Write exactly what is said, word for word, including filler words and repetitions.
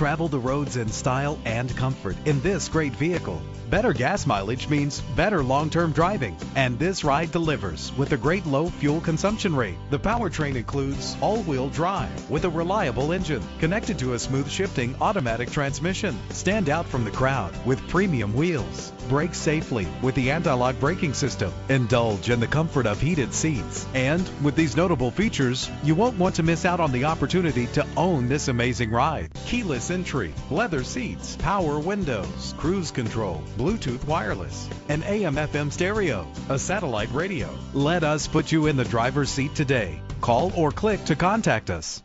Travel the roads in style and comfort in this great vehicle. Better gas mileage means better long-term driving, and this ride delivers with a great low fuel consumption rate. The powertrain includes all-wheel drive with a reliable engine connected to a smooth shifting automatic transmission. Stand out from the crowd with premium wheels. Brake safely with the anti-lock braking system. Indulge in the comfort of heated seats. And with these notable features, you won't want to miss out on the opportunity to own this amazing ride. Keyless entry, leather seats, power windows, cruise control, Bluetooth wireless, an A M F M stereo, a satellite radio. Let us put you in the driver's seat today. Call or click to contact us.